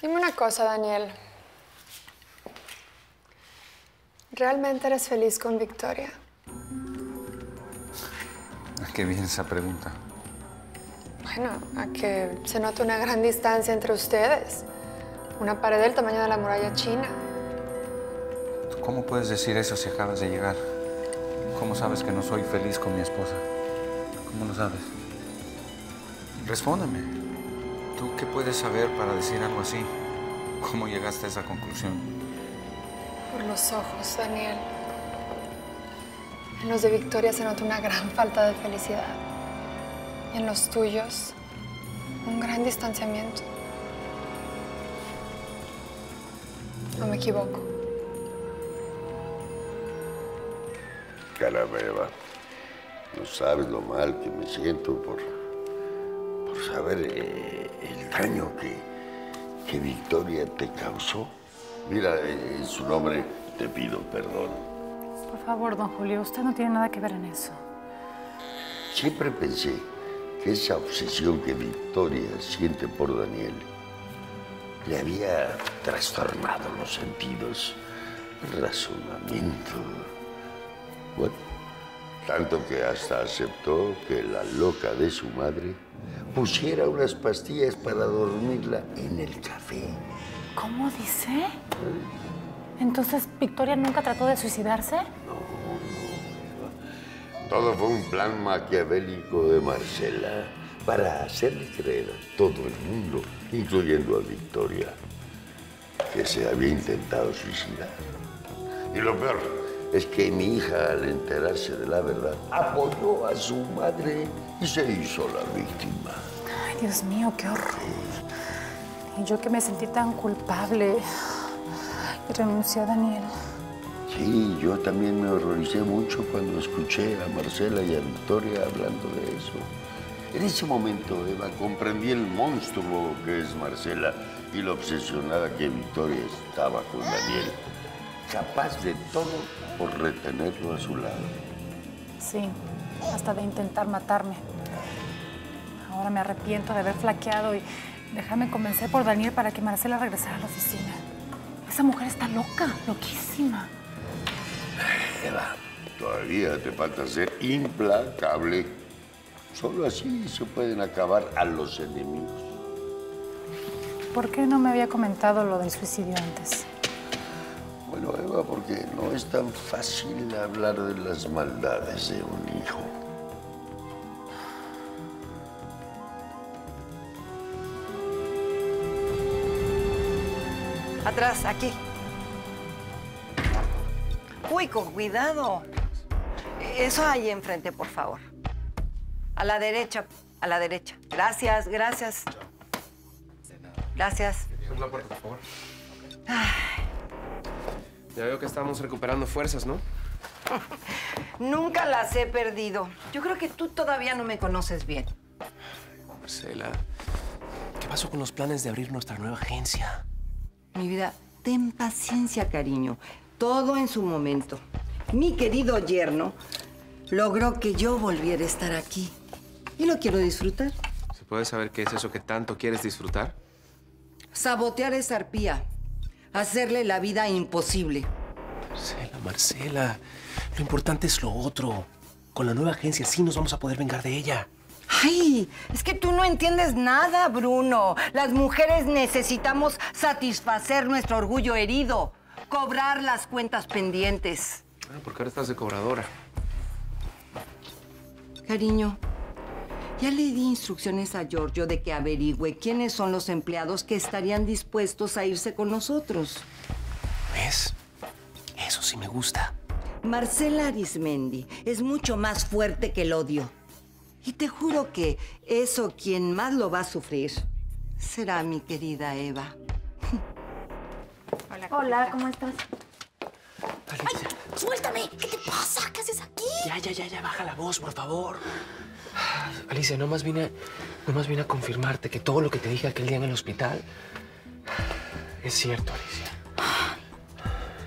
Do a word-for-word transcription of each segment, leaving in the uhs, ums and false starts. Dime una cosa, Daniel. ¿Realmente eres feliz con Victoria? ¿A qué viene esa pregunta? Bueno, a que se nota una gran distancia entre ustedes. Una pared del tamaño de la muralla china. ¿Cómo puedes decir eso si acabas de llegar? ¿Cómo sabes que no soy feliz con mi esposa? ¿Cómo lo sabes? Respóndeme. ¿Tú qué puedes saber para decir algo así? ¿Cómo llegaste a esa conclusión? Por los ojos, Daniel. En los de Victoria se nota una gran falta de felicidad. Y en los tuyos, un gran distanciamiento. ¿O me equivoco? Caramba, Eva, no sabes lo mal que me siento por, por saber eh, el daño que, que Victoria te causó. Mira, eh, en su nombre te pido perdón. Por favor, don Julio, usted no tiene nada que ver en eso. Siempre pensé que esa obsesión que Victoria siente por Daniel le había trastornado los sentidos, el razonamiento. Bueno, tanto que hasta aceptó que la loca de su madre pusiera unas pastillas para dormirla en el café. ¿Cómo dice? ¿Eh? ¿Entonces Victoria nunca trató de suicidarse? No, no. Todo fue un plan maquiavélico de Marcela para hacerle creer a todo el mundo, incluyendo a Victoria, que se había intentado suicidar. Y lo peor es que mi hija, al enterarse de la verdad, apoyó a su madre y se hizo la víctima. Ay, Dios mío, qué horror. Sí. Y yo que me sentí tan culpable. Y renuncié a Daniel. Sí, yo también me horroricé mucho cuando escuché a Marcela y a Victoria hablando de eso. En ese momento, Eva, comprendí el monstruo que es Marcela y lo obsesionada que Victoria estaba con Daniel. Capaz de todo por retenerlo a su lado. Sí, hasta de intentar matarme. Ahora me arrepiento de haber flaqueado y dejarme convencer por Daniel para que Marcela regresara a la oficina. Esa mujer está loca, loquísima. Eva, todavía te falta ser implacable. Solo así se pueden acabar a los enemigos. ¿Por qué no me había comentado lo del suicidio antes? Bueno, Eva, porque no es tan fácil hablar de las maldades de un hijo. Atrás, aquí. Uy, con cuidado. Eso ahí enfrente, por favor. A la derecha, a la derecha. Gracias, gracias. Gracias. La puerta, por favor. Ay. Ya veo que estamos recuperando fuerzas, ¿no? Nunca las he perdido. Yo creo que tú todavía no me conoces bien. Marcela, ¿qué pasó con los planes de abrir nuestra nueva agencia? Mi vida, ten paciencia, cariño. Todo en su momento. Mi querido yerno logró que yo volviera a estar aquí. Y lo quiero disfrutar. ¿Se puede saber qué es eso que tanto quieres disfrutar? Sabotear esa arpía. Hacerle la vida imposible. Marcela, Marcela, lo importante es lo otro. Con la nueva agencia sí nos vamos a poder vengar de ella. Ay, es que tú no entiendes nada, Bruno. Las mujeres necesitamos satisfacer nuestro orgullo herido, cobrar las cuentas pendientes. Ah, porque ahora estás de cobradora. Cariño, ya le di instrucciones a Giorgio de que averigüe quiénes son los empleados que estarían dispuestos a irse con nosotros. ¿Ves? Eso sí me gusta. Marcela Arismendi es mucho más fuerte que el odio. Y te juro que eso quien más lo va a sufrir será mi querida Eva. Hola, Hola ¿cómo estás? Alicia. ¡Ay, suéltame! ¿Qué te pasa? ¿Qué haces aquí? Ya, ya, ya, ya. Baja la voz, por favor. Alicia, nomás vine, nomás vine a confirmarte que todo lo que te dije aquel día en el hospital es cierto, Alicia.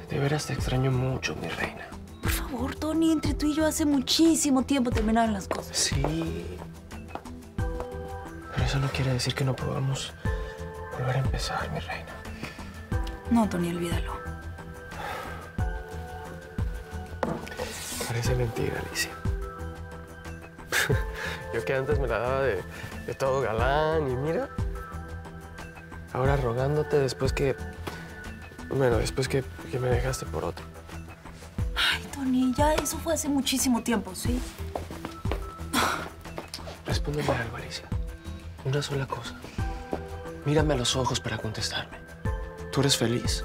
De veras te extraño mucho, mi reina. Por favor, Tony, entre tú y yo hace muchísimo tiempo terminaron las cosas. Sí. Pero eso no quiere decir que no podamos volver a empezar, mi reina. No, Tony, olvídalo. Parece mentira, Alicia. Yo que antes me la daba de, de todo galán y mira... Ahora rogándote después que... Bueno, después que, que me dejaste por otro. Ay, Tony, ya eso fue hace muchísimo tiempo, ¿sí? Respóndeme algo, Alicia. Una sola cosa. Mírame a los ojos para contestarme. ¿Tú eres feliz?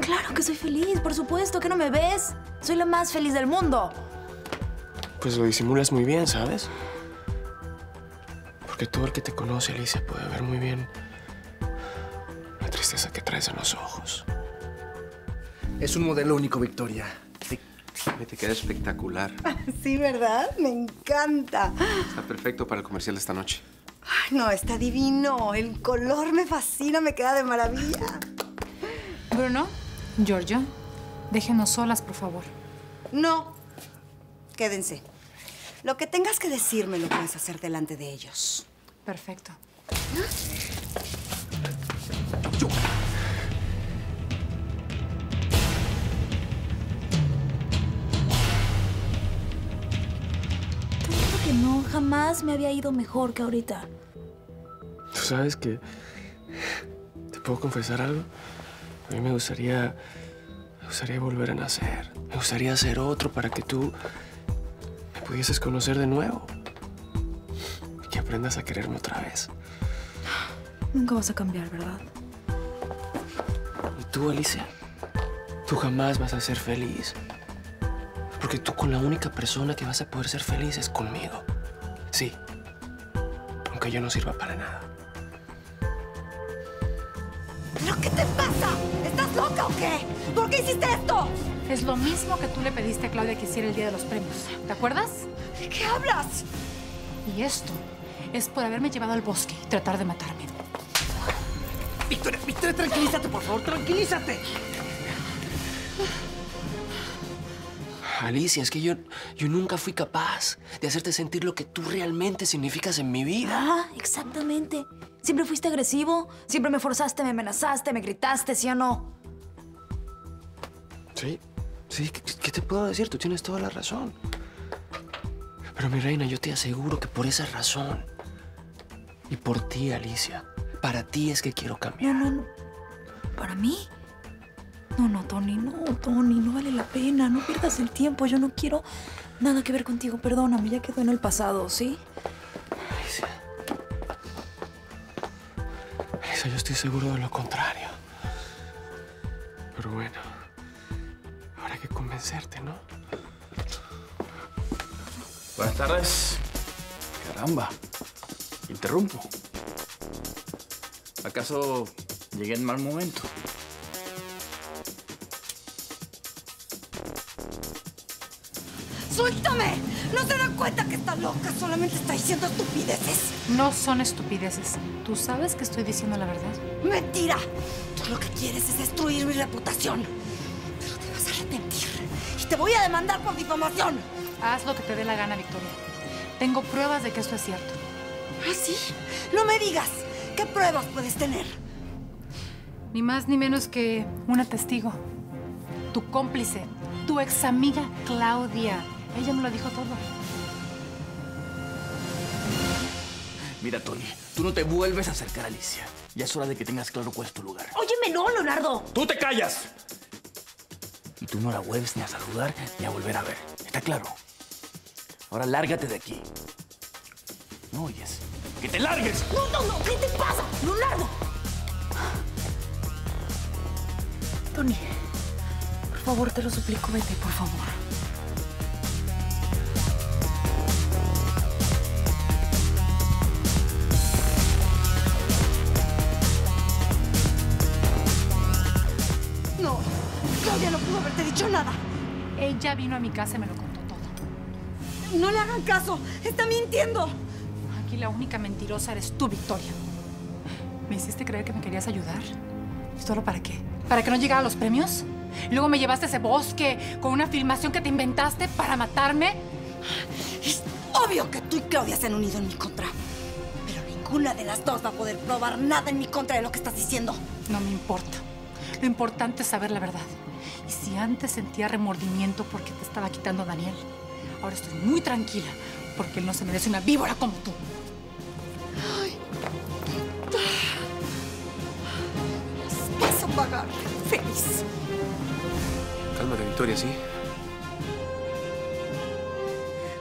Claro que soy feliz, por supuesto. ¿Qué no me ves? Soy la más feliz del mundo. Pues lo disimulas muy bien, ¿sabes? Porque todo el que te conoce, Alicia, puede ver muy bien... la tristeza que traes en los ojos. Es un modelo único, Victoria. Te, te queda espectacular. Sí, ¿verdad? Me encanta. Está perfecto para el comercial de esta noche. Ay, no, está divino. El color me fascina, me queda de maravilla. Bruno, Giorgio, déjenos solas, por favor. No, quédense. Lo que tengas que decirme lo puedes hacer delante de ellos. Perfecto. ¿Ah? No, jamás me había ido mejor que ahorita. ¿Tú sabes que te puedo confesar algo? A mí me gustaría... me gustaría volver a nacer. Me gustaría ser otro para que tú me pudieses conocer de nuevo. Y que aprendas a quererme otra vez. Nunca vas a cambiar, ¿verdad? Y tú, Alicia, tú jamás vas a ser feliz. Porque tú con la única persona que vas a poder ser feliz es conmigo. Sí, aunque yo no sirva para nada. ¿Pero qué te pasa? ¿Estás loca o qué? ¿Por qué hiciste esto? Es lo mismo que tú le pediste a Claudia que hiciera el día de los premios. ¿Te acuerdas? ¿De qué hablas? Y esto es por haberme llevado al bosque y tratar de matarme. Victoria, Victoria, tranquilízate, por favor, tranquilízate. Alicia, es que yo, yo nunca fui capaz de hacerte sentir lo que tú realmente significas en mi vida. Ah, exactamente. Siempre fuiste agresivo, siempre me forzaste, me amenazaste, me gritaste, ¿sí o no? Sí, sí, ¿qué, qué te puedo decir? Tú tienes toda la razón. Pero, mi reina, yo te aseguro que por esa razón y por ti, Alicia, para ti es que quiero cambiar. No, no, no. ¿Para mí? No, no, Tony, no, Tony, no vale la pena. No pierdas el tiempo. Yo no quiero nada que ver contigo. Perdóname, ya quedó en el pasado, ¿sí? Alicia. Alicia, yo estoy seguro de lo contrario. Pero bueno, habrá que convencerte, ¿no? Buenas tardes. Caramba, interrumpo. ¿Acaso llegué en mal momento? ¡Suéltame! No se dan cuenta que está loca, solamente está diciendo estupideces. No son estupideces. Tú sabes que estoy diciendo la verdad. ¡Mentira! Tú lo que quieres es destruir mi reputación. Pero te vas a arrepentir y te voy a demandar por difamación. Haz lo que te dé la gana, Victoria. Tengo pruebas de que esto es cierto. ¿Ah, sí? No me digas. ¿Qué pruebas puedes tener? Ni más ni menos que una testigo. Tu cómplice, tu ex amiga Claudia. Ella me lo dijo todo. Mira, Tony, tú no te vuelves a acercar a Alicia. Ya es hora de que tengas claro cuál es tu lugar. Óyeme, no, Leonardo. ¡Tú te callas! Y tú no la vuelves ni a saludar ni a volver a ver. ¿Está claro? Ahora lárgate de aquí. ¿No oyes? ¡Que te largues! ¡No, no, no! ¿Qué te pasa, Leonardo? Tony, por favor, te lo suplico, vete, por favor. Nada. Ella vino a mi casa y me lo contó todo. No le hagan caso. Está mintiendo. Aquí la única mentirosa eres tú, Victoria. Me hiciste creer que me querías ayudar. ¿Y solo para qué? ¿Para que no llegara a los premios? Luego me llevaste a ese bosque con una filmación que te inventaste para matarme. Es obvio que tú y Claudia se han unido en mi contra. Pero ninguna Ninguna de las dos va a poder probar nada en mi contra de lo que estás diciendo. No me importa. Lo importante es saber la verdad. Y si antes sentía remordimiento porque te estaba quitando a Daniel, ahora estoy muy tranquila porque él no se merece una víbora como tú. Ay. Vas a pagar, feliz. Cálmate, Victoria, ¿sí?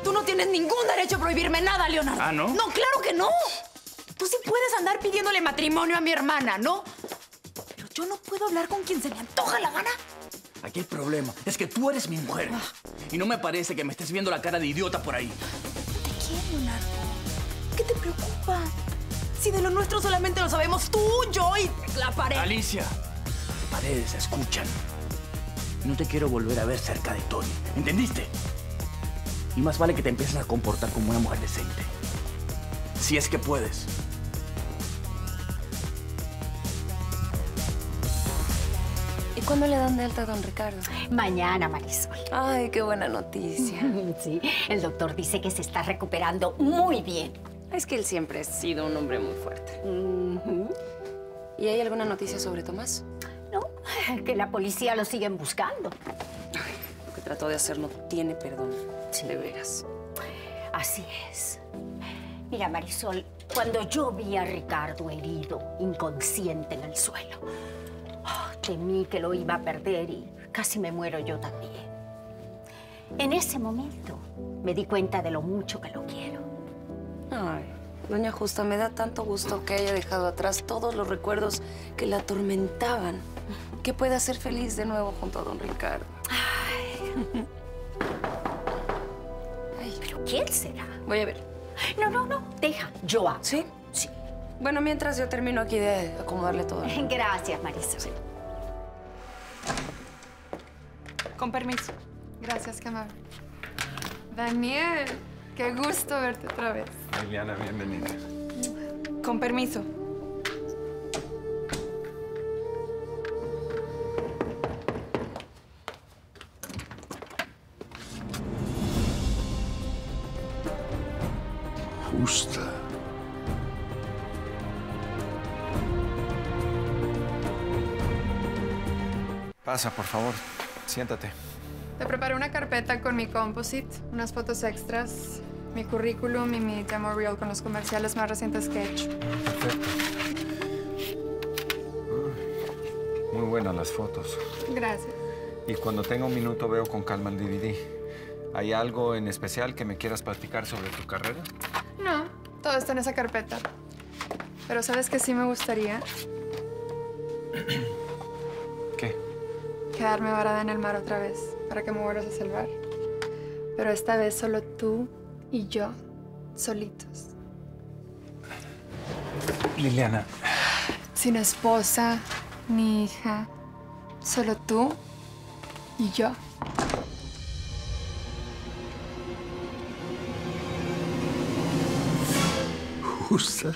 Tú no tienes ningún derecho a prohibirme nada, Leonardo. ¿Ah, no? No, claro que no. Tú sí puedes andar pidiéndole matrimonio a mi hermana, ¿no? Pero yo no puedo hablar con quien se me antoja la gana. Aquí el problema es que tú eres mi mujer. Ah. Y no me parece que me estés viendo la cara de idiota por ahí. Te quiero, Leonardo. ¿Qué te preocupa? Si de lo nuestro solamente lo sabemos tú, yo y la pared. Alicia, las paredes se escuchan. No te quiero volver a ver cerca de Tony. ¿Entendiste? Y más vale que te empieces a comportar como una mujer decente. Si es que puedes. ¿Y cuándo le dan de alta a don Ricardo? Mañana, Marisol. Ay, qué buena noticia. Sí, el doctor dice que se está recuperando muy bien. Es que él siempre ha sido un hombre muy fuerte. Uh-huh. ¿Y hay alguna noticia sobre Tomás? No, que la policía lo siguen buscando. Ay, lo que trató de hacer no tiene perdón, sí. De veras. Así es. Mira, Marisol, cuando yo vi a Ricardo herido, inconsciente en el suelo, temí que lo iba a perder y casi me muero yo también. En ese momento me di cuenta de lo mucho que lo quiero. Ay, doña Justa, me da tanto gusto que haya dejado atrás todos los recuerdos que la atormentaban. Que pueda ser feliz de nuevo junto a don Ricardo. Ay. Ay. ¿Pero quién será? Voy a ver. No, no, no, deja, yo hago. ¿Sí? Sí. Bueno, mientras yo termino aquí de acomodarle todo. Gracias, Marisa. Sí. Con permiso. Gracias, qué amable. Daniel, qué gusto verte otra vez. Liliana, bienvenida. Con permiso. Justa. Pasa, por favor. Siéntate. Te preparé una carpeta con mi composite, unas fotos extras, mi currículum y mi demo reel con los comerciales más recientes que he hecho. Perfecto. Muy buenas las fotos. Gracias. Y cuando tenga un minuto veo con calma el D V D. ¿Hay algo en especial que me quieras platicar sobre tu carrera? No, todo está en esa carpeta. Pero ¿sabes qué sí me gustaría? Quedarme varada en el mar otra vez para que me vuelvas a salvar. Pero esta vez solo tú y yo, solitos. Liliana. Sin esposa, ni hija. Solo tú y yo. Justa,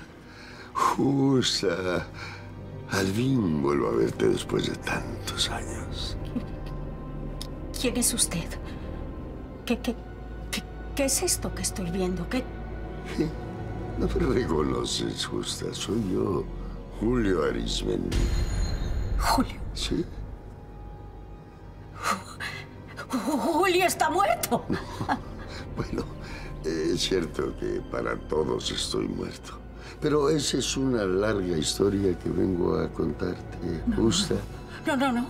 Justa. Al fin vuelvo a verte después de tantos años. ¿Quién es usted? ¿Qué, qué, qué, qué es esto que estoy viendo? ¿Qué? No me reconoces, Justa. Soy yo, Julio Arismendi. ¿Julio? Sí. ¿Julio está muerto? No. Bueno, es cierto que para todos estoy muerto. Pero esa es una larga historia que vengo a contarte, no, Justa. No, no, no.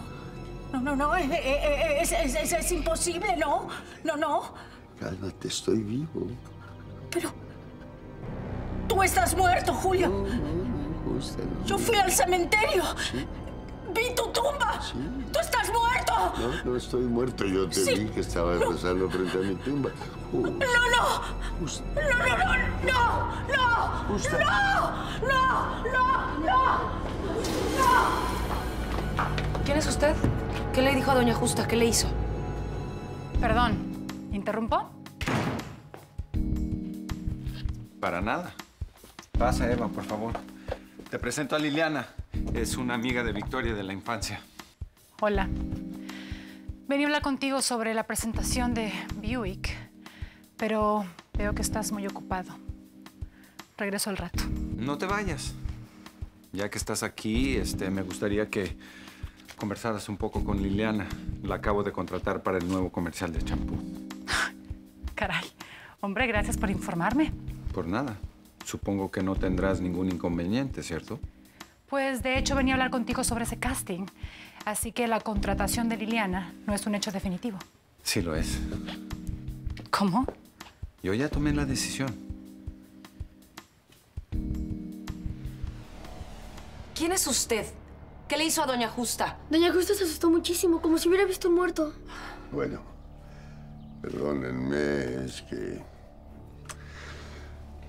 No, no, no. Es, es, es, es imposible, ¿no? No, no. Cálmate, estoy vivo. Pero... tú estás muerto, Julio. No, no, no, Justa, no. Yo fui al cementerio. ¿Sí? Vi tu tumba. ¿Sí? Tú estás muerto. No, no estoy muerto. Yo te sí. vi que estabas no. rezando frente a mi tumba. Justa. No, no. Justa. No, no, no, no, no, Justa. No, no, no, no, no. ¿Quién es usted? ¿Qué le dijo a doña Justa? ¿Qué le hizo? Perdón, ¿interrumpo? Para nada. Pasa, Eva, por favor. Te presento a Liliana. Es una amiga de Victoria de la infancia. Hola. Vení a hablar contigo sobre la presentación de Buick, pero... veo que estás muy ocupado. Regreso al rato. No te vayas. Ya que estás aquí, este, me gustaría que conversaras un poco con Liliana. La acabo de contratar para el nuevo comercial de champú. Caray. Hombre, gracias por informarme. Por nada. Supongo que no tendrás ningún inconveniente, ¿cierto? Pues, de hecho, venía a hablar contigo sobre ese casting. Así que la contratación de Liliana no es un hecho definitivo. Sí lo es. ¿Cómo? Yo ya tomé la decisión. ¿Quién es usted? ¿Qué le hizo a doña Justa? Doña Justa se asustó muchísimo, como si hubiera visto muerto. Bueno, perdónenme, es que...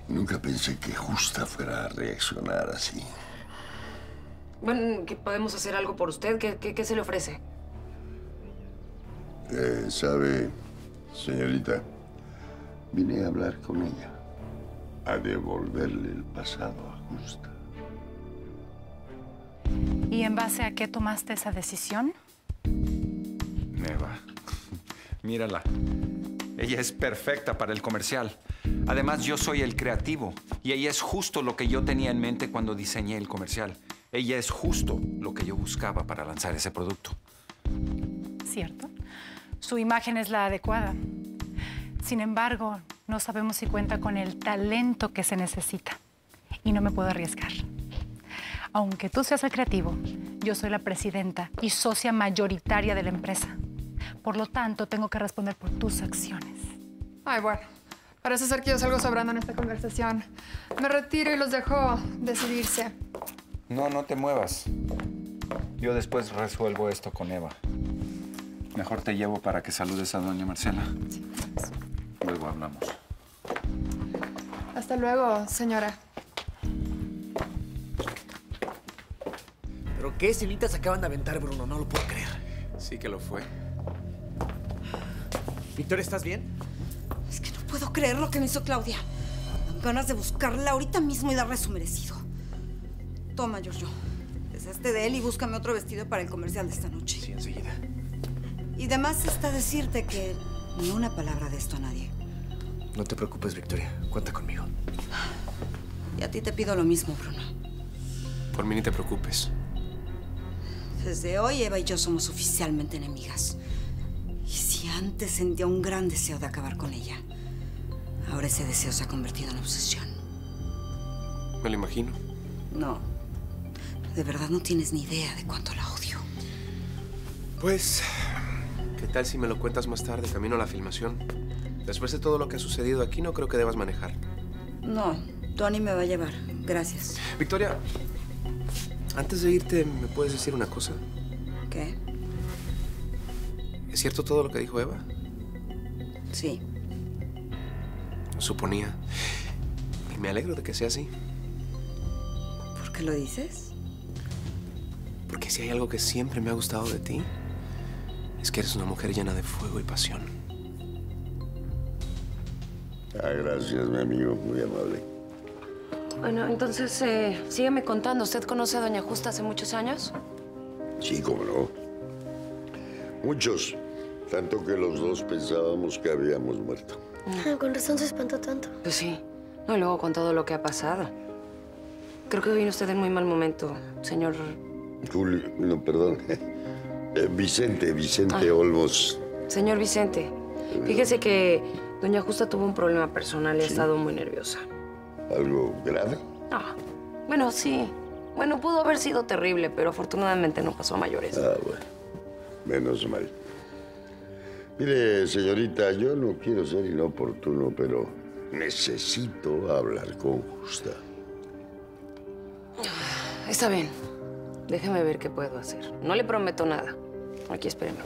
nunca pensé que Justa fuera a reaccionar así. Bueno, ¿qué podemos hacer algo por usted? ¿Qué, qué, qué se le ofrece? Eh, ¿Sabe, señorita? Vine a hablar con ella, a devolverle el pasado a Justa. ¿Y en base a qué tomaste esa decisión? Eva, mírala. Ella es perfecta para el comercial. Además, yo soy el creativo. Y ella es justo lo que yo tenía en mente cuando diseñé el comercial. Ella es justo lo que yo buscaba para lanzar ese producto. Cierto. Su imagen es la adecuada. Sin embargo, no sabemos si cuenta con el talento que se necesita. Y no me puedo arriesgar. Aunque tú seas el creativo, yo soy la presidenta y socia mayoritaria de la empresa. Por lo tanto, tengo que responder por tus acciones. Ay, bueno. Parece ser que yo salgo sobrando en esta conversación. Me retiro y los dejo decidirse. No, no te muevas. Yo después resuelvo esto con Eva. Mejor te llevo para que saludes a doña Marcela. Sí, luego hablamos. Hasta luego, señora. ¿Pero qué cilitas acaban de aventar, Bruno? No lo puedo creer. Sí que lo fue. Victoria, ¿estás bien? Es que no puedo creer lo que me hizo Claudia. Dan ganas de buscarla ahorita mismo y darle su merecido. Toma, Giorgio. Deshazte de él y búscame otro vestido para el comercial de esta noche. Sí, enseguida. Y de más está decirte que ni una palabra de esto a nadie. No te preocupes, Victoria. Cuenta conmigo. Y a ti te pido lo mismo, Bruno. Por mí ni te preocupes. Desde hoy, Eva y yo somos oficialmente enemigas. Y si antes sentía un gran deseo de acabar con ella, ahora ese deseo se ha convertido en obsesión. Me lo imagino. No. De verdad no tienes ni idea de cuánto la odio. Pues, ¿qué tal si me lo cuentas más tarde, camino a la filmación? Después de todo lo que ha sucedido aquí, no creo que debas manejar. No, Tony me va a llevar. Gracias. Victoria, antes de irte, ¿me puedes decir una cosa? ¿Qué? ¿Es cierto todo lo que dijo Eva? Sí. Lo suponía. Y me alegro de que sea así. ¿Por qué lo dices? Porque si hay algo que siempre me ha gustado de ti, es que eres una mujer llena de fuego y pasión. Ah, gracias, mi amigo. Muy amable. Bueno, entonces, eh, sígueme contando. ¿Usted conoce a doña Justa hace muchos años? Sí, cómo no. Muchos. Tanto que los dos pensábamos que habíamos muerto. Ah, con razón se espantó tanto. Pues sí. No, y luego con todo lo que ha pasado. Creo que vino usted en muy mal momento, señor... Julio, no, perdón. Eh, Vicente, Vicente ah, Olmos. Señor Vicente, fíjese que doña Justa tuvo un problema personal y ¿sí? ha estado muy nerviosa. ¿Algo grave? Ah, bueno, sí. Bueno, pudo haber sido terrible, pero afortunadamente no pasó a mayores. Ah, bueno. Menos mal. Mire, señorita, yo no quiero ser inoportuno, pero necesito hablar con Justa. Está bien. Déjeme ver qué puedo hacer. No le prometo nada. Aquí, espéreme.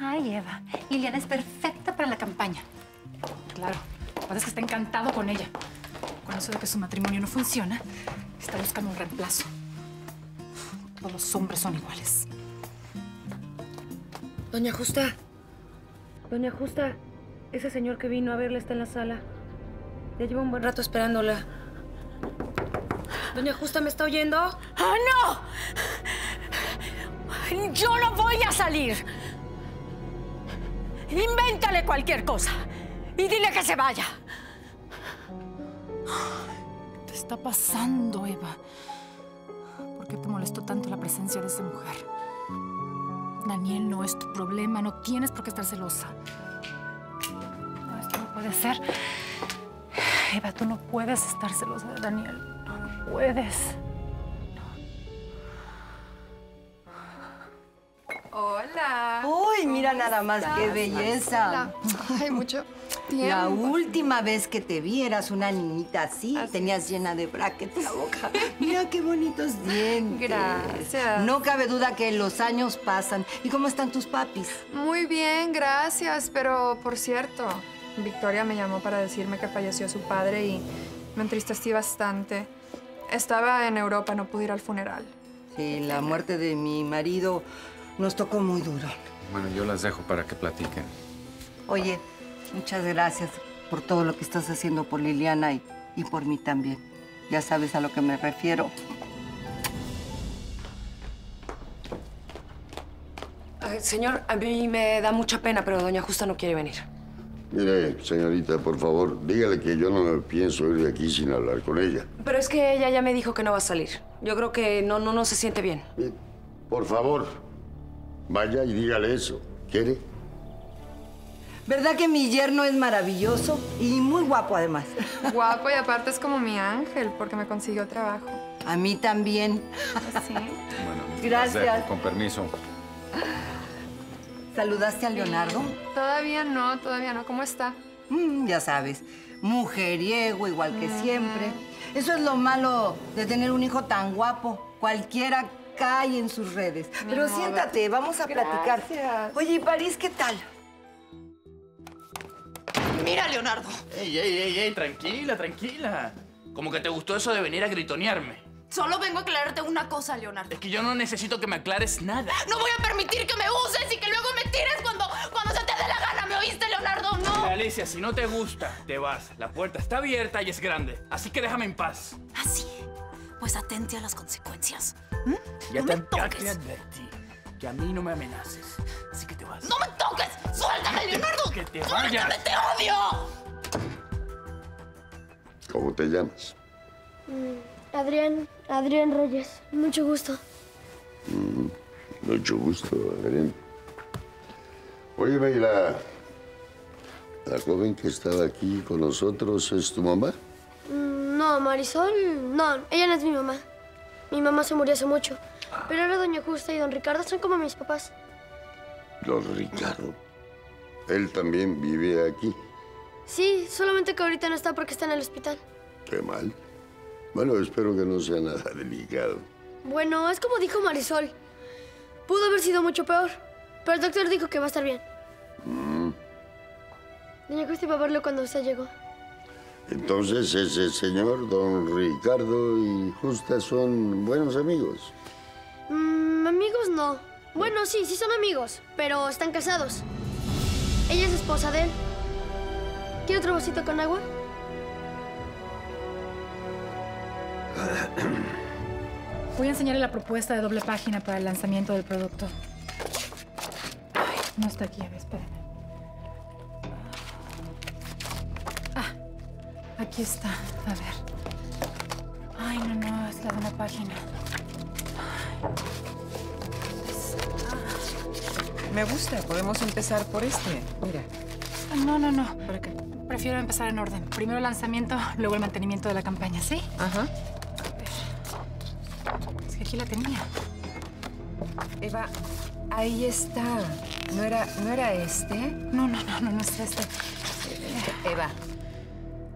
Ay, Eva. Liliana es perfecta para la campaña. Claro. Lo que pasa es que está encantado con ella. Con eso de que su matrimonio no funciona, está buscando un reemplazo. Todos los hombres son iguales. Doña Justa. Doña Justa. Ese señor que vino a verla está en la sala. Ya llevo un buen rato esperándola. Doña Justa, ¿me está oyendo? ¡Ah, no! ¡Yo no voy a salir! Invéntale cualquier cosa y dile que se vaya. ¿Qué te está pasando, Eva? ¿Por qué te molestó tanto la presencia de esa mujer? Daniel no es tu problema, no tienes por qué estar celosa. No, esto no puede ser. Eva, tú no puedes estar celosa de Daniel. No, no puedes. Hola. Uy, mira nada más, qué belleza. Ay, mucho tiempo. La última vez que te vieras una niñita así, así. Tenías llena de brackets la boca. Mira qué bonitos dientes. Gracias. No cabe duda que los años pasan. ¿Y cómo están tus papis? Muy bien, gracias. Pero, por cierto, Victoria me llamó para decirme que falleció su padre y me entristecí bastante. Estaba en Europa, no pude ir al funeral. Sí, la muerte de mi marido... nos tocó muy duro. Bueno, yo las dejo para que platiquen. Oye, muchas gracias por todo lo que estás haciendo por Liliana y, y por mí también. Ya sabes a lo que me refiero. Eh, señor, a mí me da mucha pena, pero doña Justa no quiere venir. Mire, señorita, por favor, dígale que yo no me pienso ir de aquí sin hablar con ella. Pero es que ella ya me dijo que no va a salir. Yo creo que no, no, no se siente bien. Eh, por favor. Vaya y dígale eso. ¿Quiere? ¿Verdad que mi yerno es maravilloso y muy guapo, además? Guapo y aparte es como mi ángel, porque me consiguió trabajo. A mí también. ¿Sí? Bueno, gracias. Con permiso. ¿Saludaste a Leonardo? Todavía no, todavía no. ¿Cómo está? Mm, ya sabes, mujeriego, igual que mm. siempre. Eso es lo malo de tener un hijo tan guapo. Cualquiera... cae en sus redes. Mi Pero amor, siéntate, vamos a gracias. platicar. Oye, ¿y París qué tal? Mira, Leonardo. Ey, ey, ey, ey, tranquila, tranquila. Como que te gustó eso de venir a gritonearme. Solo vengo a aclararte una cosa, Leonardo. Es que yo no necesito que me aclares nada. No voy a permitir que me uses y que luego me tires cuando, cuando se te dé la gana. ¿Me oíste, Leonardo? No. Alicia, si no te gusta, te vas. La puerta está abierta y es grande. Así que déjame en paz. Así. Pues atente a las consecuencias. ¿Mm? Ya, no te, me toques. ya te advertí que a mí no me amenaces. Así que te vas. ¡No me toques! ¡Suéltame, Leonardo! ¡Que te vayas! ¡Suéltame, te odio! ¿Cómo te llamas? Mm, Adrián, Adrián Reyes. Mucho gusto. Mm, mucho gusto, Adrián. Oye, Baila, la joven que estaba aquí con nosotros es tu mamá. No, Marisol, no, ella no es mi mamá. Mi mamá se murió hace mucho. Pero ahora doña Justa y don Ricardo son como mis papás. ¿Don Ricardo? ¿Él también vive aquí? Sí, solamente que ahorita no está porque está en el hospital. Qué mal. Bueno, espero que no sea nada delicado. Bueno, es como dijo Marisol. Pudo haber sido mucho peor, pero el doctor dijo que va a estar bien. Mm. Doña Justa iba a verlo cuando usted llegó. Entonces, ese señor, don Ricardo y Justa son buenos amigos. Mm, amigos no. Bueno, sí, sí son amigos, pero están casados. Ella es esposa de él. ¿Quiere otro vasito con agua? Voy a enseñarle la propuesta de doble página para el lanzamiento del producto. Ay, no está aquí, a ver, espérame. Aquí está, a ver. Ay, no, no, es la de una página. Ay. Me gusta, podemos empezar por este, mira. Ay, no, no, no. ¿Para qué? Prefiero empezar en orden. Primero el lanzamiento, luego el mantenimiento de la campaña, ¿sí? Ajá. A ver. Es que aquí la tenía. Eva, ahí está. ¿No era, no era este? No, no, no, no, no es este. Eva.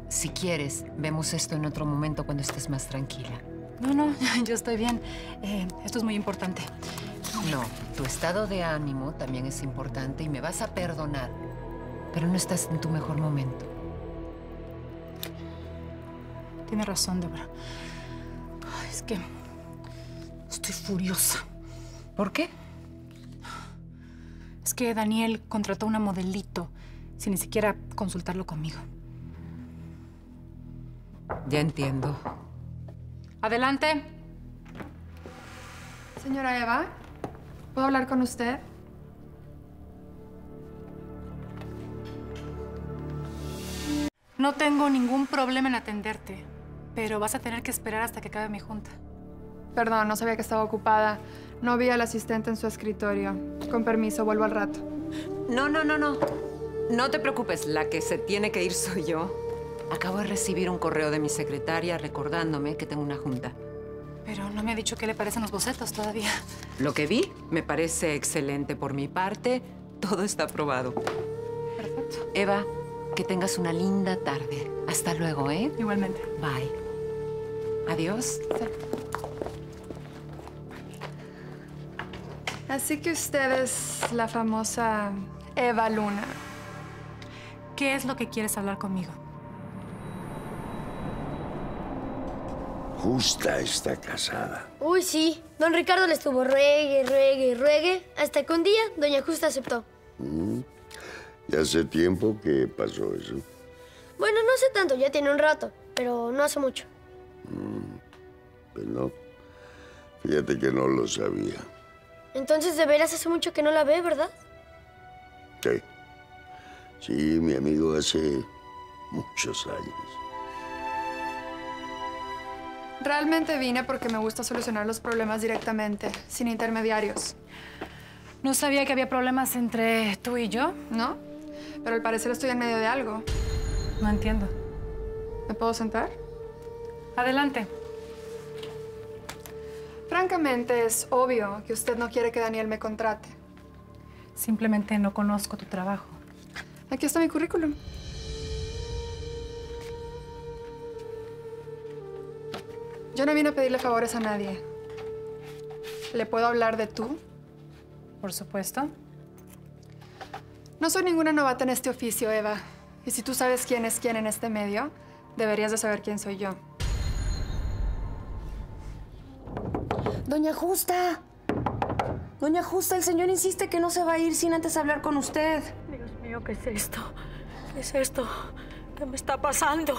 Si quieres, vemos esto en otro momento cuando estés más tranquila. No, no, yo estoy bien. Eh, esto es muy importante. No, tu estado de ánimo también es importante y me vas a perdonar, pero no estás en tu mejor momento. Tienes razón, Deborah. Ay, es que estoy furiosa. ¿Por qué? Es que Daniel contrató a una modelito sin ni siquiera consultarlo conmigo. Ya entiendo. Adelante. Señora Eva, ¿puedo hablar con usted? No tengo ningún problema en atenderte, pero vas a tener que esperar hasta que acabe mi junta. Perdón, no sabía que estaba ocupada. No vi al asistente en su escritorio. Con permiso, vuelvo al rato. No, no, no, no. No te preocupes, la que se tiene que ir soy yo. Acabo de recibir un correo de mi secretaria recordándome que tengo una junta. Pero no me ha dicho qué le parecen los bocetos todavía. Lo que vi me parece excelente por mi parte. Todo está aprobado. Perfecto. Eva, que tengas una linda tarde. Hasta luego, ¿eh? Igualmente. Bye. Adiós. Sí. Así que usted es la famosa Eva Luna. ¿Qué es lo que quieres hablar conmigo? Justa está casada. Uy, sí. Don Ricardo le estuvo ruegue, ruegue, ruegue, hasta que un día doña Justa aceptó. Mm. ¿Y hace tiempo que pasó eso? Bueno, no hace tanto, ya tiene un rato, pero no hace mucho. Mm. Pues no. Fíjate que no lo sabía. Entonces, de veras hace mucho que no la ve, ¿verdad? Sí. Sí, mi amigo, hace muchos años. Realmente vine porque me gusta solucionar los problemas directamente, sin intermediarios. No sabía que había problemas entre tú y yo. No, pero al parecer estoy en medio de algo. No entiendo. ¿Me puedo sentar? Adelante. Francamente, es obvio que usted no quiere que Daniel me contrate. Simplemente no conozco tu trabajo. Aquí está mi currículum. Yo no vine a pedirle favores a nadie. ¿Le puedo hablar de tú? Por supuesto. No soy ninguna novata en este oficio, Eva. Y si tú sabes quién es quién en este medio, deberías de saber quién soy yo. Doña Justa. Doña Justa, el señor insiste que no se va a ir sin antes hablar con usted. Dios mío, ¿qué es esto? ¿Qué es esto? ¿Qué me está pasando?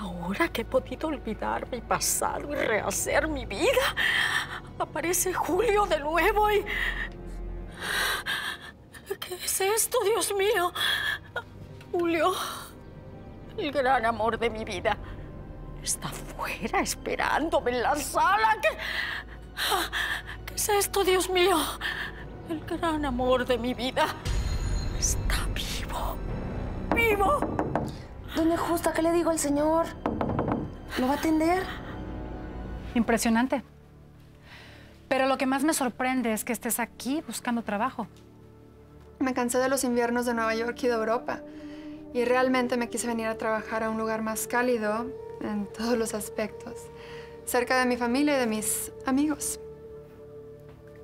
Ahora que he podido olvidar mi pasado y rehacer mi vida, aparece Julio de nuevo y... ¿Qué es esto, Dios mío? Julio, el gran amor de mi vida, está afuera esperándome en la sala. ¿Qué, ¿Qué es esto, Dios mío? El gran amor de mi vida está vivo, vivo. Doña Justa, ¿qué le digo al señor? ¿Lo va a atender? Impresionante. Pero lo que más me sorprende es que estés aquí buscando trabajo. Me cansé de los inviernos de Nueva York y de Europa. Y realmente me quise venir a trabajar a un lugar más cálido en todos los aspectos. Cerca de mi familia y de mis amigos.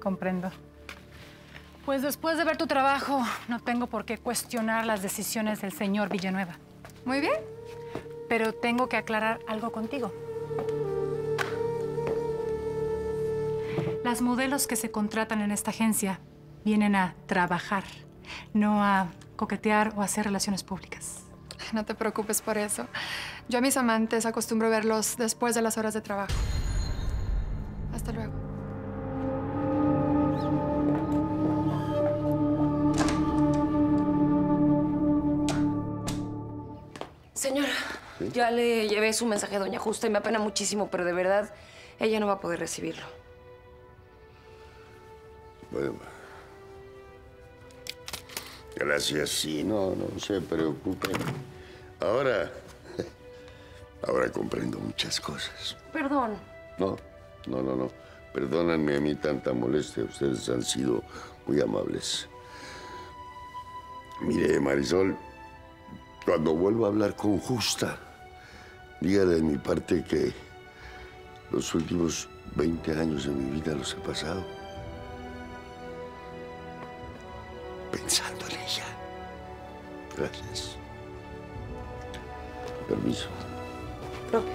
Comprendo. Pues después de ver tu trabajo, no tengo por qué cuestionar las decisiones del señor Villanueva. Muy bien, pero tengo que aclarar algo contigo. Las modelos que se contratan en esta agencia vienen a trabajar, no a coquetear o a hacer relaciones públicas. No te preocupes por eso. Yo a mis amantes acostumbro verlos después de las horas de trabajo. Hasta luego. Señora, ¿sí? Ya le llevé su mensaje a doña Justa y me apena muchísimo, pero de verdad, ella no va a poder recibirlo. Bueno, gracias, sí, no, no se preocupe. Ahora, ahora comprendo muchas cosas. Perdón. No, no, no, no. Perdónenme a mí tanta molestia. Ustedes han sido muy amables. Mire, Marisol... Cuando vuelva a hablar con Justa, diga de mi parte que los últimos veinte años de mi vida los he pasado pensando en ella. Gracias. Permiso. Propio.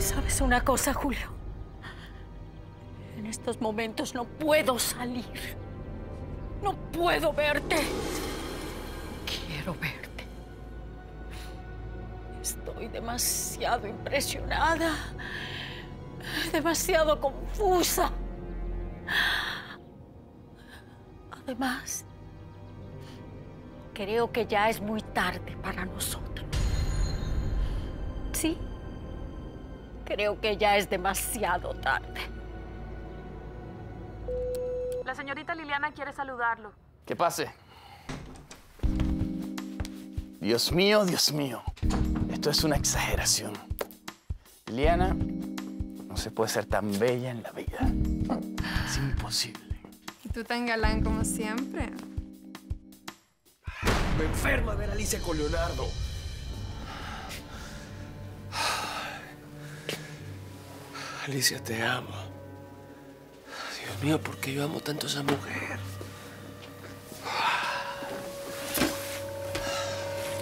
¿Sabes una cosa, Julio? En estos momentos no puedo salir. No puedo verte. Quiero verte. Estoy demasiado impresionada. Demasiado confusa. demás, creo que ya es muy tarde para nosotros. Sí, creo que ya es demasiado tarde. La señorita Liliana quiere saludarlo. Que pase. Dios mío, Dios mío. Esto es una exageración. Liliana no se puede ser tan bella en la vida. Es imposible. Y tú tan galán como siempre. Me enferma ver a Alicia con Leonardo. Alicia, te amo. Dios mío, ¿por qué yo amo tanto a esa mujer?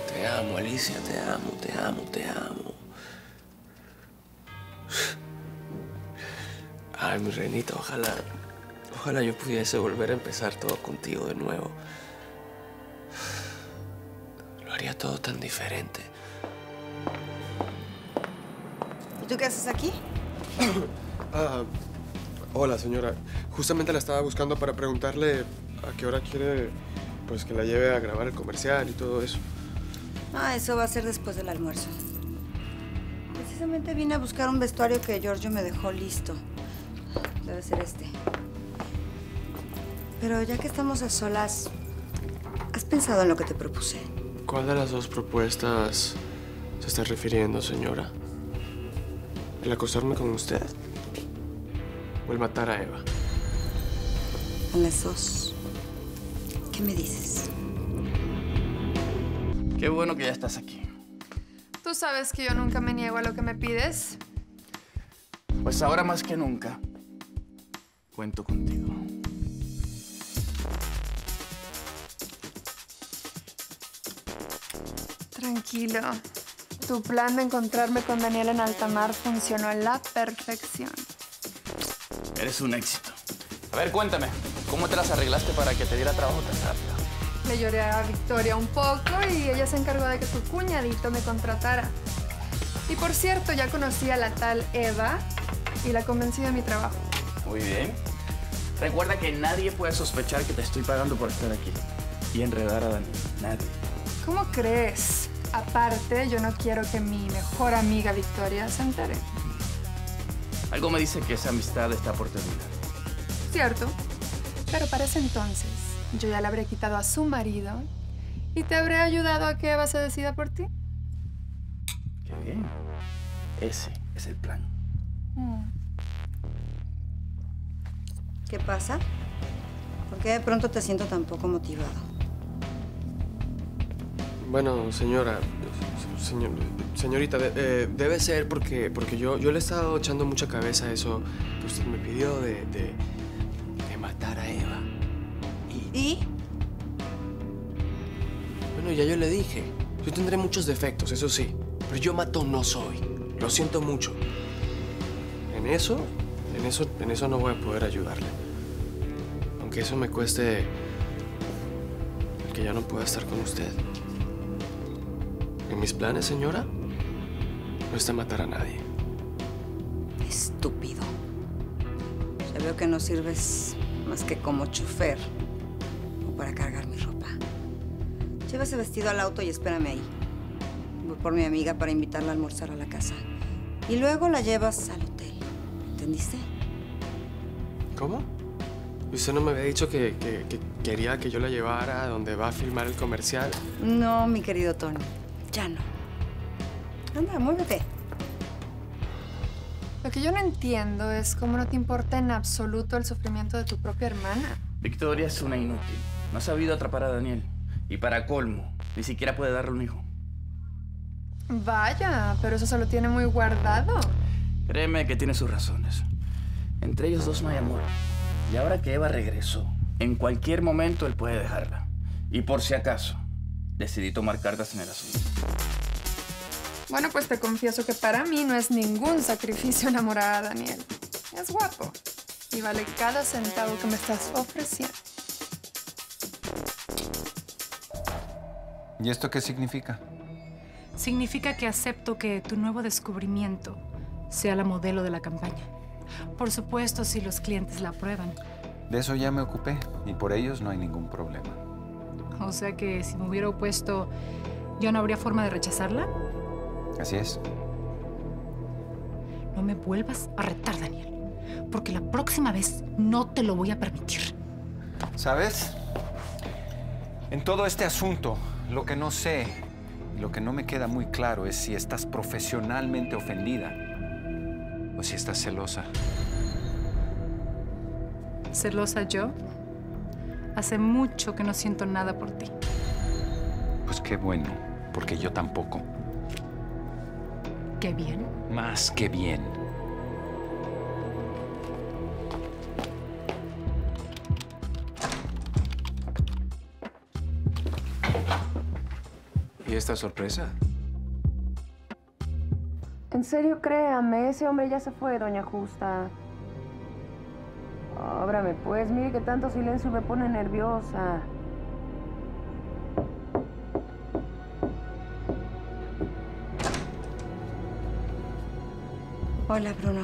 Te amo, Alicia, te amo, te amo, te amo. Ay, mi reinita, ojalá... Ojalá yo pudiese volver a empezar todo contigo de nuevo. Lo haría todo tan diferente. ¿Y tú qué haces aquí? Ah, hola, señora. Justamente la estaba buscando para preguntarle a qué hora quiere pues, que la lleve a grabar el comercial y todo eso. Ah, eso va a ser después del almuerzo. Precisamente vine a buscar un vestuario que Giorgio me dejó listo. Debe ser este. Pero ya que estamos a solas, ¿has pensado en lo que te propuse? ¿Cuál de las dos propuestas se está refiriendo, señora? ¿El acostarme con usted o el matar a Eva? En las dos. ¿Qué me dices? Qué bueno que ya estás aquí. Tú sabes que yo nunca me niego a lo que me pides. Pues ahora más que nunca, cuento contigo. Tranquilo. Tu plan de encontrarme con Daniel en alta mar funcionó a la perfección. Eres un éxito. A ver, cuéntame, ¿cómo te las arreglaste para que te diera trabajo tan rápido? Le lloré a Victoria un poco y ella se encargó de que su cuñadito me contratara. Y por cierto, ya conocí a la tal Eva y la convencí de mi trabajo. Muy bien. Recuerda que nadie puede sospechar que te estoy pagando por estar aquí y enredar a Daniel. Nadie. ¿Cómo crees? Aparte, yo no quiero que mi mejor amiga Victoria se entere. Algo me dice que esa amistad está por terminar. Cierto. Pero para ese entonces, yo ya le habré quitado a su marido y te habré ayudado a que Eva se decida por ti. Qué bien. Ese es el plan. Mm. ¿Qué pasa? ¿Por qué de pronto te siento tan poco motivado? Bueno, señora... Señor, señorita, de, eh, debe ser porque, porque yo, yo le he estado echando mucha cabeza a eso que usted me pidió de, de, de matar a Eva. ¿Y? Bueno, ya yo le dije. Yo tendré muchos defectos, eso sí. Pero yo matón no soy. Lo siento mucho. En eso, en eso, en eso no voy a poder ayudarle. Aunque eso me cueste... el que ya no pueda estar con usted. En mis planes, señora, no está matar a nadie. Estúpido. Ya veo que no sirves más que como chofer. Para cargar mi ropa. Lleva ese vestido al auto y espérame ahí. Voy por mi amiga para invitarla a almorzar a la casa. Y luego la llevas al hotel. ¿Entendiste? ¿Cómo? ¿Usted no me había dicho que, que, que quería que yo la llevara a donde va a filmar el comercial? No, mi querido Tony. Ya no. Anda, muévete. Lo que yo no entiendo es cómo no te importa en absoluto el sufrimiento de tu propia hermana. Victoria es una inútil. No ha sabido atrapar a Daniel. Y para colmo, ni siquiera puede darle un hijo. Vaya, pero eso se lo tiene muy guardado. Créeme que tiene sus razones. Entre ellos dos no hay amor. Y ahora que Eva regresó, en cualquier momento él puede dejarla. Y por si acaso, decidí tomar cartas en el asunto. Bueno, pues te confieso que para mí no es ningún sacrificio enamorar a Daniel. Es guapo. Y vale cada centavo que me estás ofreciendo. ¿Y esto qué significa? Significa que acepto que tu nuevo descubrimiento sea la modelo de la campaña. Por supuesto, si los clientes la aprueban. De eso ya me ocupé y por ellos no hay ningún problema. O sea que si me hubiera opuesto, ¿yo no habría forma de rechazarla? Así es. No me vuelvas a retar, Daniel, porque la próxima vez no te lo voy a permitir. ¿Sabes? En todo este asunto, lo que no sé y lo que no me queda muy claro es si estás profesionalmente ofendida o si estás celosa. ¿Celosa yo? Hace mucho que no siento nada por ti. Pues qué bueno, porque yo tampoco. ¿Qué bien? Más que bien. ¿Y esta sorpresa? En serio, créame, ese hombre ya se fue, doña Justa. Ábrame, pues. Mire que tanto silencio me pone nerviosa. Hola, Bruno.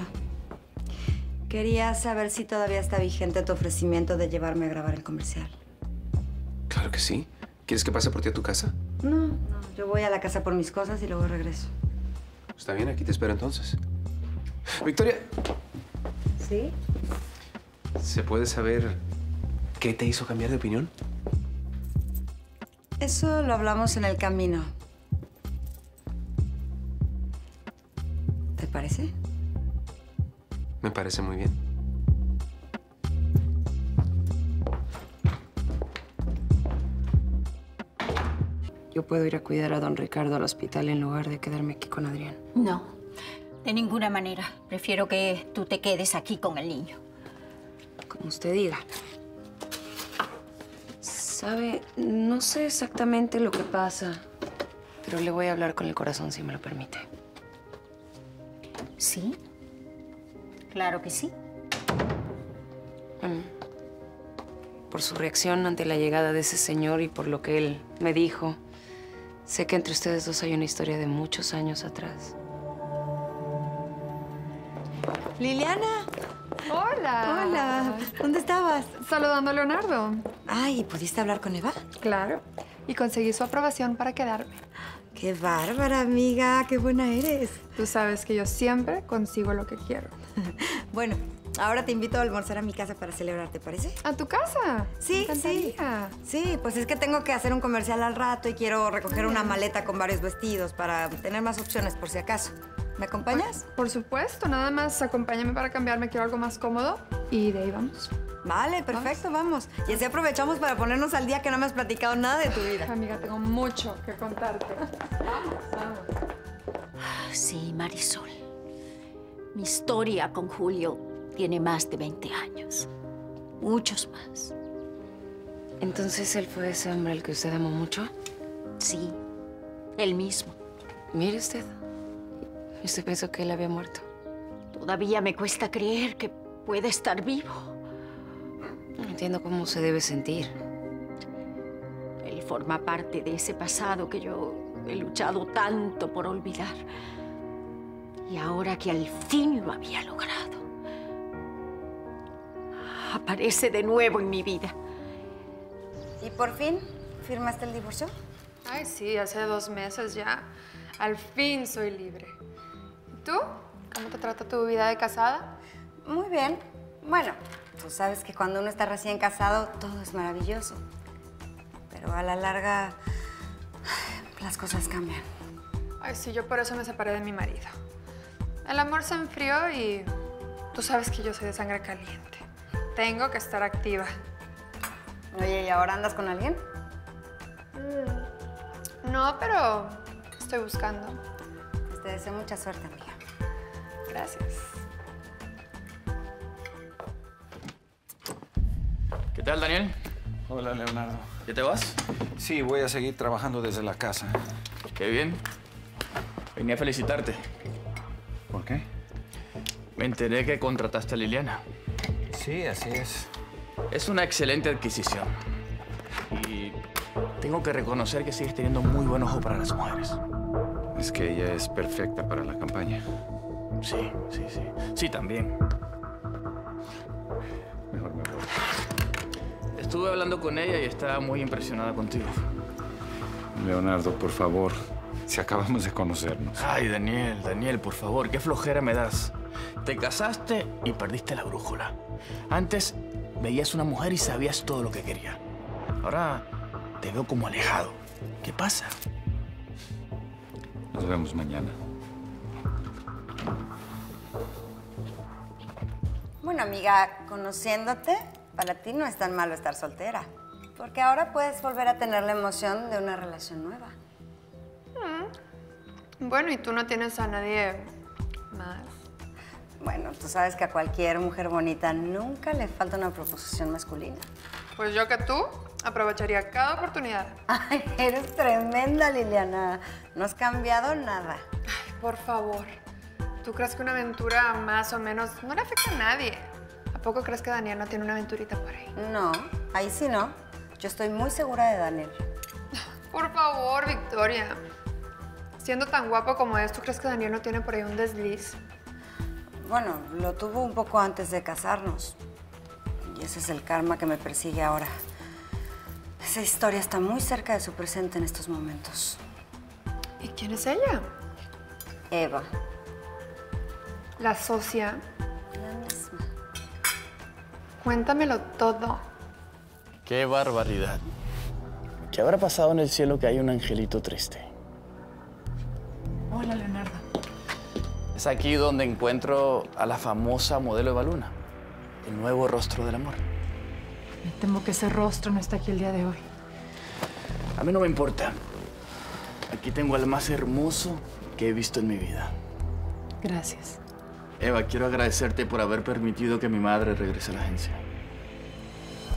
Quería saber si todavía está vigente tu ofrecimiento de llevarme a grabar el comercial. Claro que sí. ¿Quieres que pase por ti a tu casa? No, no. Yo voy a la casa por mis cosas y luego regreso. Está bien, aquí te espero entonces. Victoria. ¿Sí? ¿Se puede saber qué te hizo cambiar de opinión? Eso lo hablamos en el camino. ¿Te parece? Me parece muy bien. Yo puedo ir a cuidar a don Ricardo al hospital en lugar de quedarme aquí con Adrián. No, de ninguna manera. Prefiero que tú te quedes aquí con el niño. Como usted diga. Sabe, no sé exactamente lo que pasa, pero le voy a hablar con el corazón, si me lo permite. ¿Sí? Claro que sí. Mm. Por su reacción ante la llegada de ese señor y por lo que él me dijo, sé que entre ustedes dos hay una historia de muchos años atrás. Liliana. Hola. Hola. ¿Dónde estabas? Saludando a Leonardo. Ay, ¿pudiste hablar con Eva? Claro. Y conseguí su aprobación para quedarme. ¡Qué bárbara, amiga! ¡Qué buena eres! Tú sabes que yo siempre consigo lo que quiero. Bueno, ahora te invito a almorzar a mi casa para celebrar, ¿te parece? ¿A tu casa? Sí, sí. Sí, pues es que tengo que hacer un comercial al rato y quiero recoger una maleta con varios vestidos para tener más opciones por si acaso. ¿Me acompañas? Por, por supuesto, nada más acompáñame para cambiarme, quiero algo más cómodo y de ahí vamos. Vale, perfecto, vamos. vamos. Y así aprovechamos para ponernos al día que no me has platicado nada de tu vida. Amiga, tengo mucho que contarte. Vamos, vamos. Sí, Marisol. Mi historia con Julio tiene más de veinte años. Muchos más. ¿Entonces él fue ese hombre al que usted amó mucho? Sí, él mismo. Mire usted. ¿Usted pensó que él había muerto? Todavía me cuesta creer que pueda estar vivo. No entiendo cómo se debe sentir. Él forma parte de ese pasado que yo he luchado tanto por olvidar. Y ahora que al fin lo había logrado, aparece de nuevo en mi vida. ¿Y por fin firmaste el divorcio? Ay, sí, hace dos meses ya. Al fin soy libre. ¿Tú? ¿Cómo te trata tu vida de casada? Muy bien. Bueno, tú sabes que cuando uno está recién casado, todo es maravilloso. Pero a la larga, las cosas cambian. Ay, sí, yo por eso me separé de mi marido. El amor se enfrió y tú sabes que yo soy de sangre caliente. Tengo que estar activa. Oye, ¿y ahora andas con alguien? Mm. No, pero estoy buscando. Pues te deseo mucha suerte, amiga. Gracias. ¿Qué tal, Daniel? Hola, Leonardo. ¿Ya te vas? Sí, voy a seguir trabajando desde la casa. Qué bien. Venía a felicitarte. ¿Por qué? Me enteré que contrataste a Liliana. Sí, así es. Es una excelente adquisición. Y tengo que reconocer que sigues teniendo muy buen ojo para las mujeres. Es que ella es perfecta para la campaña. Sí, sí, sí. Sí, también. Mejor me voy. Estuve hablando con ella y estaba muy impresionada contigo. Leonardo, por favor, si acabamos de conocernos. Ay, Daniel, Daniel, por favor, qué flojera me das. Te casaste y perdiste la brújula. Antes veías una mujer y sabías todo lo que quería. Ahora te veo como alejado. ¿Qué pasa? Nos vemos mañana. Bueno, amiga, conociéndote, para ti no es tan malo estar soltera. Porque ahora puedes volver a tener la emoción de una relación nueva. Mm. Bueno, y tú no tienes a nadie más. Bueno, tú sabes que a cualquier mujer bonita nunca le falta una proposición masculina. Pues yo que tú aprovecharía cada oportunidad. Ay, eres tremenda, Liliana. No has cambiado nada. Ay, por favor. ¿Tú crees que una aventura más o menos no le afecta a nadie? ¿A poco crees que Daniel no tiene una aventurita por ahí? No, ahí sí no. Yo estoy muy segura de Daniel. Por favor, Victoria. Siendo tan guapo como es, ¿tú crees que Daniel no tiene por ahí un desliz? Bueno, lo tuvo un poco antes de casarnos. Y ese es el karma que me persigue ahora. Esa historia está muy cerca de su presente en estos momentos. ¿Y quién es ella? Eva. La socia. La misma. Cuéntamelo todo. ¡Qué barbaridad! ¿Qué habrá pasado en el cielo que hay un angelito triste? Hola, Leonardo. Es aquí donde encuentro a la famosa modelo Eva Luna, el nuevo rostro del amor. Me temo que ese rostro no está aquí el día de hoy. A mí no me importa. Aquí tengo al más hermoso que he visto en mi vida. Gracias. Eva, quiero agradecerte por haber permitido que mi madre regrese a la agencia.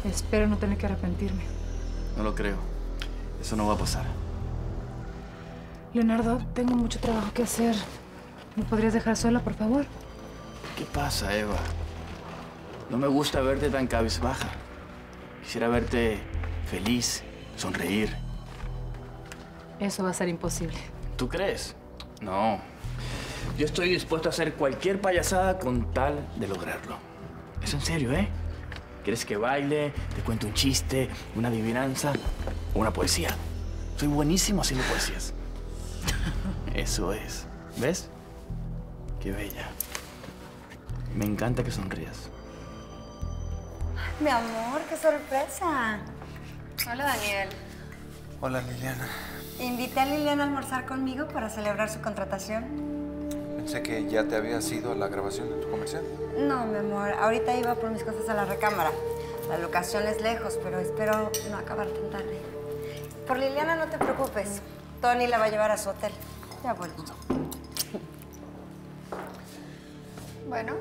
Espero no tener que arrepentirme. No lo creo. Eso no va a pasar. Leonardo, tengo mucho trabajo que hacer. ¿Me podrías dejar sola, por favor? ¿Qué pasa, Eva? No me gusta verte tan cabizbaja. Quisiera verte feliz, sonreír. Eso va a ser imposible. ¿Tú crees? No. Yo estoy dispuesto a hacer cualquier payasada con tal de lograrlo. Es en serio, ¿eh? ¿Quieres que baile, te cuente un chiste, una adivinanza o una poesía? Soy buenísimo haciendo poesías. Eso es. ¿Ves? Qué bella. Me encanta que sonrías. Mi amor, qué sorpresa. Hola, Daniel. Hola, Liliana. Invité a Liliana a almorzar conmigo para celebrar su contratación. Pensé que ya te había ido la grabación de tu comercial. No, mi amor. Ahorita iba por mis cosas a la recámara. La locación es lejos, pero espero no acabar tan tarde. Por Liliana no te preocupes. Tony la va a llevar a su hotel. Ya vuelvo. Bueno,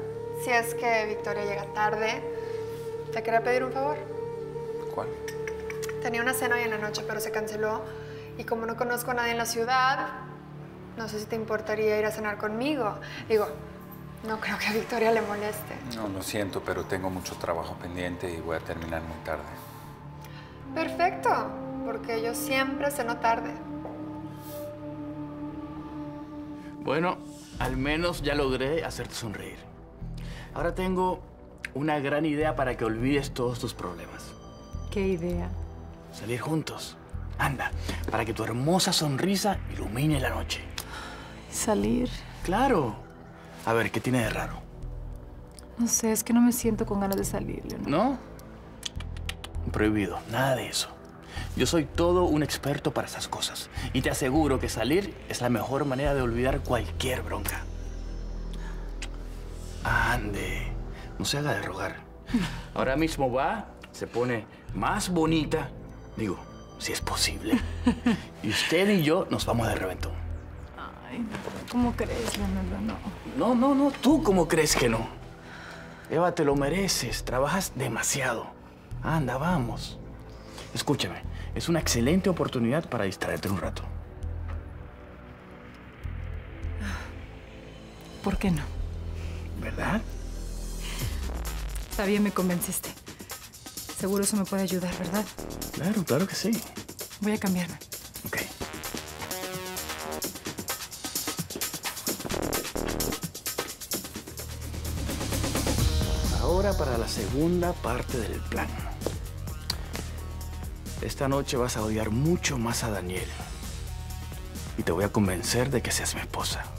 si es que Victoria llega tarde, te quería pedir un favor. ¿Cuál? Tenía una cena hoy en la noche, pero se canceló. Y como no conozco a nadie en la ciudad, no sé si te importaría ir a cenar conmigo. Digo, no creo que a Victoria le moleste. No, lo siento, pero tengo mucho trabajo pendiente y voy a terminar muy tarde. Perfecto, porque yo siempre ceno tarde. Bueno, al menos ya logré hacerte sonreír. Ahora tengo una gran idea para que olvides todos tus problemas. ¿Qué idea? Salir juntos. Anda, para que tu hermosa sonrisa ilumine la noche. ¿Salir? ¡Claro! A ver, ¿qué tiene de raro? No sé, es que no me siento con ganas de salir, Leonardo. ¿No? Prohibido, nada de eso. Yo soy todo un experto para esas cosas. Y te aseguro que salir es la mejor manera de olvidar cualquier bronca. Ande, no se haga de rogar. Ahora mismo va, se pone más bonita, digo, si es posible. Y usted y yo nos vamos de reventón. ¿Cómo crees, Leonardo? No. no, no, no. ¿Tú cómo crees que no? Eva, te lo mereces. Trabajas demasiado. Anda, vamos. Escúchame, es una excelente oportunidad para distraerte un rato. ¿Por qué no? ¿Verdad? Está bien, me convenciste. Seguro eso me puede ayudar, ¿verdad? Claro, claro que sí. Voy a cambiarme. Ok. Ahora para la segunda parte del plan. Esta noche vas a odiar mucho más a Daniel. Y te voy a convencer de que seas mi esposa.